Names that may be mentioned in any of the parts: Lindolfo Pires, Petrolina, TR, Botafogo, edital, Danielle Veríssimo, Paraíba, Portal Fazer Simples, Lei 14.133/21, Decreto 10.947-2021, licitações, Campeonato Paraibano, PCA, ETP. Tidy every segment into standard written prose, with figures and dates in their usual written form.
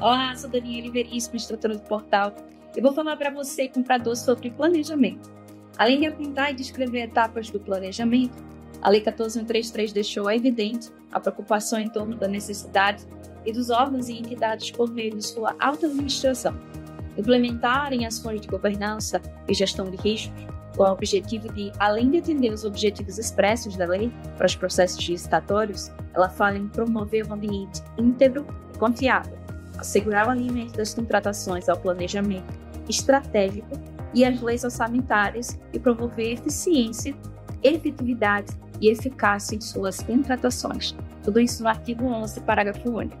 Olá, sou Danielle Veríssimo, instrutora do portal. Eu vou falar para você, comprador, sobre planejamento. Além de apontar e descrever etapas do planejamento, a Lei 14.133 deixou evidente a preocupação em torno da necessidade e dos órgãos e entidades por meio de sua auto-administração implementarem ações de governança e gestão de riscos com o objetivo de, além de atender os objetivos expressos da lei para os processos licitatórios, ela fala em promover um ambiente íntegro e confiável, assegurar o alinhamento das contratações ao planejamento estratégico e às leis orçamentárias e promover eficiência, efetividade e eficácia em suas contratações. Tudo isso no artigo 11, parágrafo único.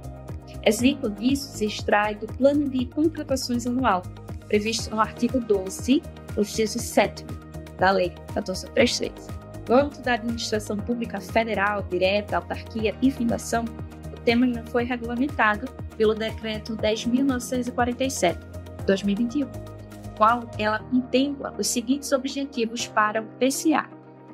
Exemplo disso se extrai do Plano de Contratações Anual, previsto no artigo 12, inciso 7 da Lei 14.133. Quanto da administração pública federal, direta, autarquia e fundação, o tema já foi regulamentado pelo Decreto 10.947-2021, qual ela contempla os seguintes objetivos para o PCA: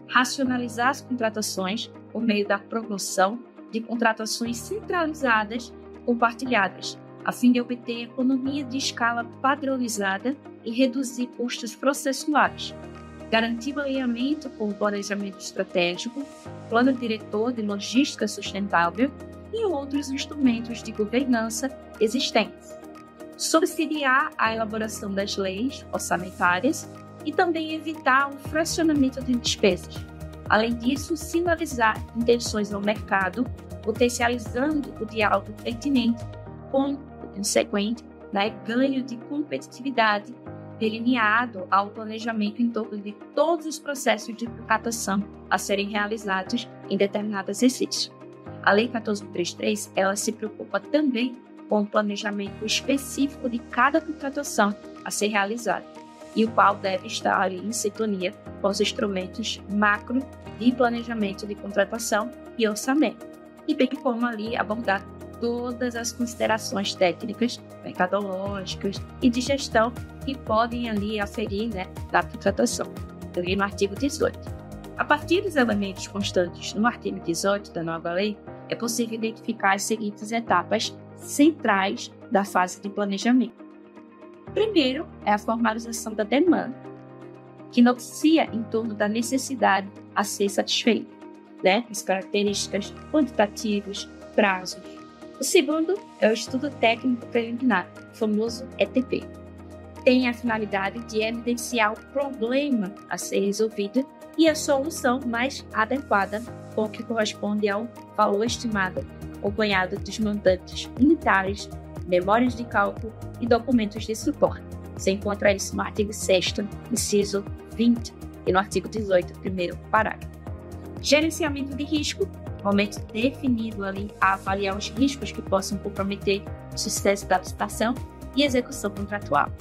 racionalizar as contratações por meio da promoção de contratações centralizadas compartilhadas, a fim de obter economia de escala padronizada e reduzir custos processuais, garantir o alinhamento com o planejamento estratégico, plano diretor de logística sustentável e outros instrumentos de governança existentes, subsidiar a elaboração das leis orçamentárias e também evitar o fracionamento de despesas. Além disso, sinalizar intenções ao mercado, potencializando o diálogo pertinente com o consequente ganho de competitividade delineado ao planejamento em torno de todos os processos de contratação a serem realizados em determinadas exercícios. A Lei 14.133, ela se preocupa também com o planejamento específico de cada contratação a ser realizada e o qual deve estar em sintonia com os instrumentos macro de planejamento de contratação e orçamento, e bem como ali abordar todas as considerações técnicas, mercadológicas e de gestão que podem ali aferir da contratação, ali no artigo 18. A partir dos elementos constantes no artigo 18 da nova lei, é possível identificar as seguintes etapas centrais da fase de planejamento. Primeiro é a formalização da demanda, que noticia em torno da necessidade a ser satisfeita, as características, quantitativos, prazos. O segundo é o estudo técnico preliminar, o famoso ETP. Tem a finalidade de evidenciar o problema a ser resolvido e a solução mais adequada com o que corresponde ao valor estimado, acompanhado dos mandantes unitários, memórias de cálculo e documentos de suporte. Você encontra isso no artigo 6º, inciso 20, e no artigo 18, primeiro parágrafo. Gerenciamento de risco, momento definido ali a avaliar os riscos que possam comprometer o sucesso da licitação e execução contratual.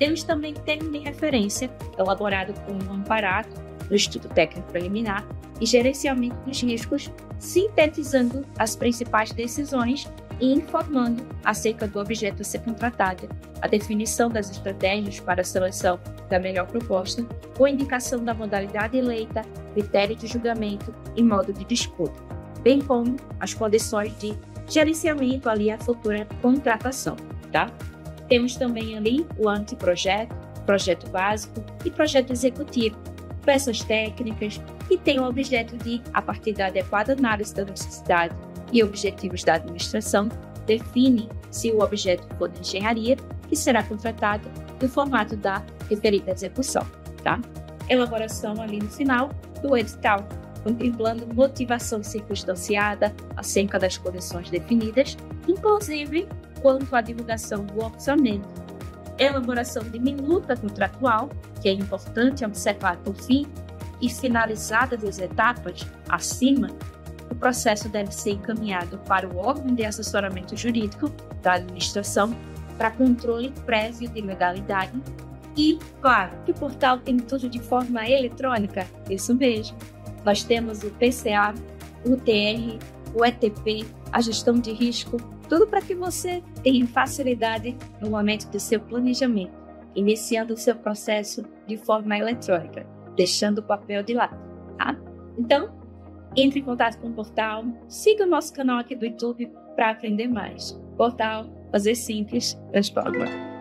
Temos também termo de referência, elaborado por um amparado no estudo técnico preliminar e gerenciamento dos riscos, sintetizando as principais decisões e informando acerca do objeto a ser contratado, a definição das estratégias para a seleção da melhor proposta, com indicação da modalidade eleita, critério de julgamento e modo de disputa, bem como as condições de gerenciamento ali à futura contratação, Temos também ali o anteprojeto, projeto básico e projeto executivo, peças técnicas, que tem o objeto de, a partir da adequada análise da necessidade e objetivos da administração, define se o objeto for de engenharia que será contratado no formato da referida execução, Elaboração ali no final do edital, contemplando motivação circunstanciada acerca das condições definidas, inclusive quanto à divulgação do orçamento. Elaboração de minuta contratual, que é importante observar por fim, e finalizadas as etapas acima, o processo deve ser encaminhado para o órgão de assessoramento jurídico da administração para controle prévio de legalidade. E, claro, que o portal tem tudo de forma eletrônica, isso mesmo. Nós temos o PCA, o TR, o ETP, a gestão de risco, tudo para que você tenha facilidade no momento do seu planejamento, iniciando o seu processo de forma eletrônica, deixando o papel de lado, Então, entre em contato com o portal, siga o nosso canal aqui do YouTube para aprender mais. Portal Fazer Simples transforma.